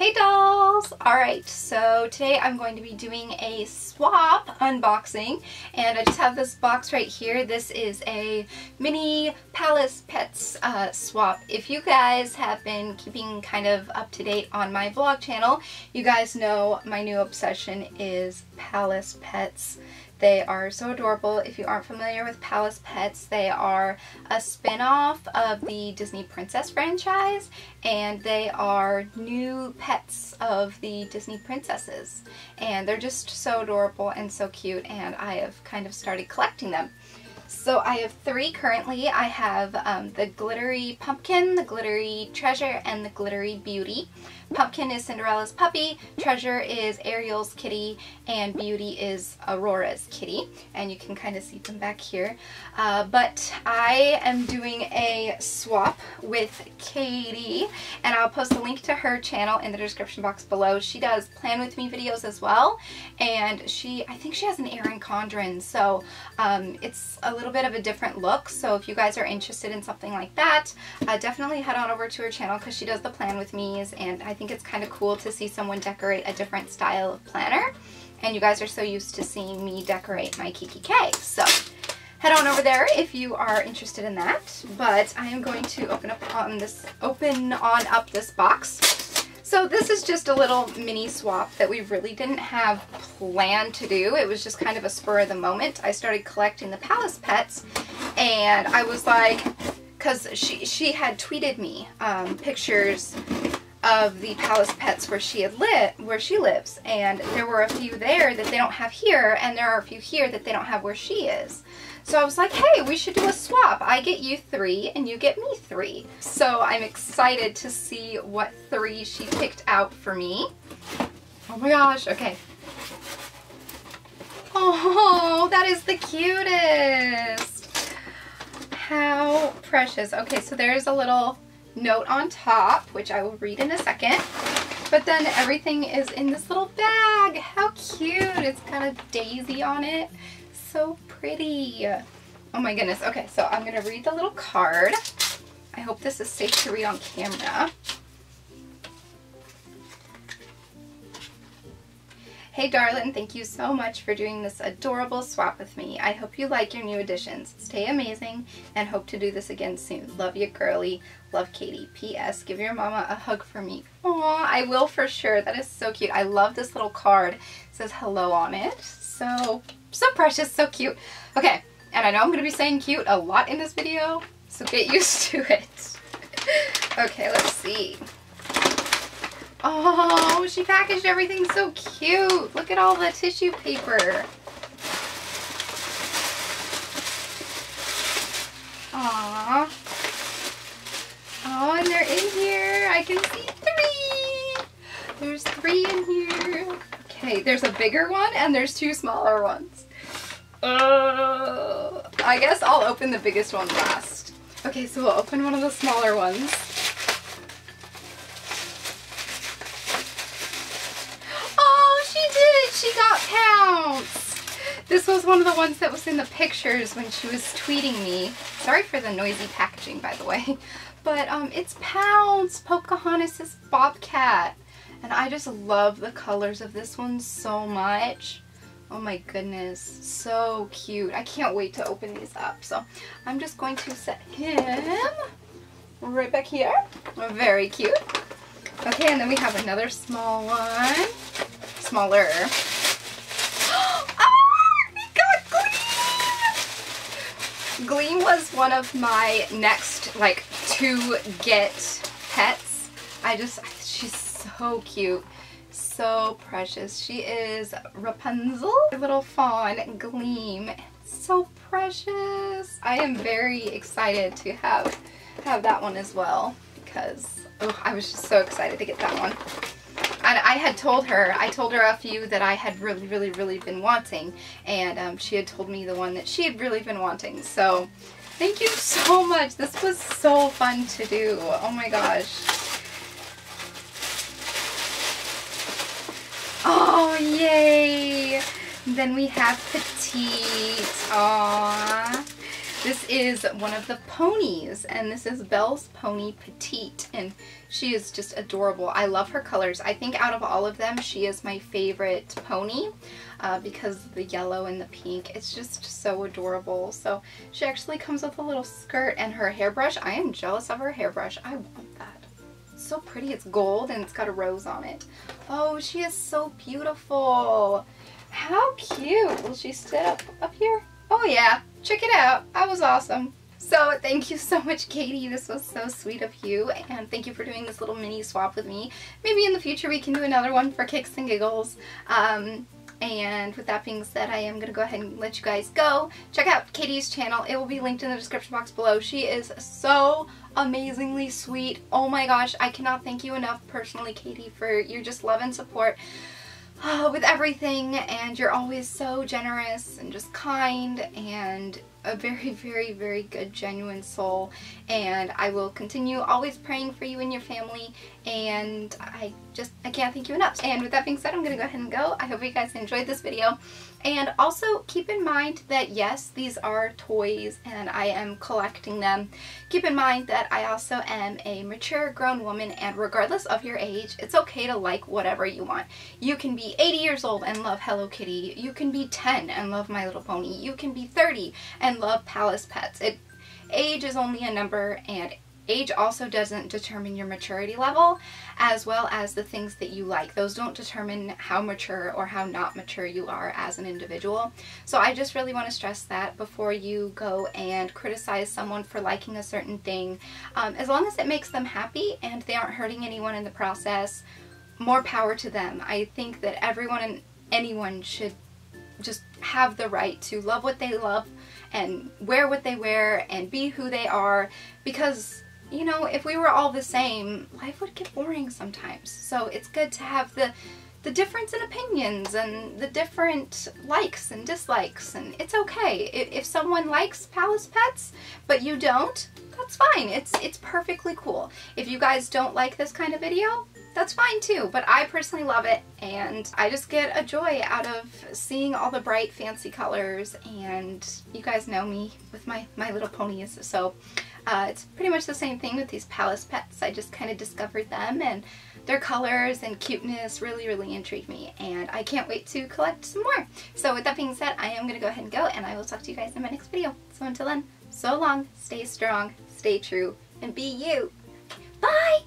Hey dolls! Alright, so today I'm going to be doing a swap unboxing, and I just have this box right here. This is a mini Palace Pets swap. If you guys have been keeping kind of up to date on my vlog channel, you guys know my new obsession is Palace Pets. They are so adorable. If you aren't familiar with Palace Pets, they are a spin-off of the Disney Princess franchise, and they are new pets of the Disney Princesses. And they're just so adorable and so cute, and I have kind of started collecting them. So I have three currently. I have the glittery pumpkin, the glittery treasure, and the glittery beauty. Pumpkin is Cinderella's puppy, treasure is Ariel's kitty, and beauty is Aurora's kitty. And you can kind of see them back here. But I am doing a swap with Katie, and I'll post a link to her channel in the description box below. She does Plan With Me videos as well, and I think she has an Erin Condren, so it's a little bit of a different look. So if you guys are interested in something like that, definitely head on over to her channel, because she does the Plan With Me's, and I think it's kind of cool to see someone decorate a different style of planner. And you guys are so used to seeing me decorate my Kiki K, so head on over there if you are interested in that. But I am going to open on up this box. So this is just a little mini swap that we really didn't have planned to do. It was just kind of a spur of the moment. I started collecting the Palace Pets, and I was like, because she had tweeted me pictures of the Palace Pets where she lives, and there were a few there that they don't have here, and there are a few here that they don't have where she is. So I was like, hey, we should do a swap. I get you three and you get me three. So I'm excited to see what three she picked out for me. Oh my gosh, okay. Oh, that is the cutest. How precious. Okay, so there's a little note on top, which I will read in a second. But then everything is in this little bag. How cute. It's got a daisy on it. So pretty. Oh my goodness. Okay, so I'm going to read the little card. I hope this is safe to read on camera. Hey darling, thank you so much for doing this adorable swap with me. I hope you like your new additions. Stay amazing and hope to do this again soon. Love you, girly. Love, Katie. P.S. Give your mama a hug for me. Aw, I will for sure. That is so cute. I love this little card. It says hello on it. So precious, so cute. Okay, and I know I'm going to be saying cute a lot in this video, so get used to it. Okay, let's see. Oh, she packaged everything so cute. Look at all the tissue paper. Aww. Oh, and they're in here. I can see three. There's three in here. Okay, there's a bigger one and there's two smaller ones. I guess I'll open the biggest one last. Okay, so we'll open one of the smaller ones. She got Pounce! This was one of the ones that was in the pictures when she was tweeting me. Sorry for the noisy packaging, by the way. But it's Pounce, Pocahontas' bobcat. And I just love the colors of this one so much. Oh my goodness, so cute. I can't wait to open these up. So I'm just going to set him right back here. Very cute. Okay, and then we have another small one. Smaller. We got Gleam! Gleam was one of my next, like, to get pets. She's so cute. So precious. She is Rapunzel. Her little fawn, Gleam. So precious. I am very excited to have that one as well, because I was just so excited to get that one. And I told her a few that I had really, really, really been wanting, and she had told me the one that she had really been wanting. So, thank you so much. This was so fun to do. Oh my gosh. Oh, yay. Then we have Petite. Aww. This is one of the ponies, and this is Belle's pony Petite, and she is just adorable. I love her colors. I think out of all of them, she is my favorite pony because the yellow and the pink, it's just so adorable. So she actually comes with a little skirt and her hairbrush. I am jealous of her hairbrush. I want that. It's so pretty. It's gold and it's got a rose on it. Oh, she is so beautiful. How cute. Will she sit up here? Oh yeah, check it out. I was awesome. So thank you so much, Katie. This was so sweet of you, and thank you for doing this little mini swap with me. Maybe in the future we can do another one for kicks and giggles. And with that being said, I am going to go ahead and let you guys go. Check out Katie's channel. It will be linked in the description box below. She is so amazingly sweet. Oh my gosh, I cannot thank you enough personally, Katie, for your just love and support. With everything, and you're always so generous and just kind and a very, very, very good, genuine soul, and I will continue always praying for you and your family, and I can't thank you enough. And with that being said, I'm gonna go ahead and go. I hope you guys enjoyed this video, and also keep in mind that yes, these are toys and I am collecting them. Keep in mind that I also am a mature grown woman, and regardless of your age, it's okay to like whatever you want. You can be 80 years old and love Hello Kitty. You can be 10 and love My Little Pony. You can be 30 and love Palace Pets. Age is only a number, and age also doesn't determine your maturity level, as well as the things that you like. Those don't determine how mature or how not mature you are as an individual. So I just really want to stress that before you go and criticize someone for liking a certain thing. As long as it makes them happy and they aren't hurting anyone in the process, more power to them. I think that everyone and anyone should just have the right to love what they love and wear what they wear and be who they are, because, you know, if we were all the same, life would get boring sometimes. So it's good to have the difference in opinions and the different likes and dislikes, and it's okay. If someone likes Palace Pets but you don't, that's fine. It's perfectly cool. If you guys don't like this kind of video, that's fine too, but I personally love it, and I just get a joy out of seeing all the bright fancy colors, and you guys know me with my Little Ponies, so it's pretty much the same thing with these Palace Pets. I just kind of discovered them, and their colors and cuteness really, really intrigued me, and I can't wait to collect some more. So with that being said, I am going to go ahead and go, and I will talk to you guys in my next video. So until then, so long, stay strong, stay true, and be you. Bye!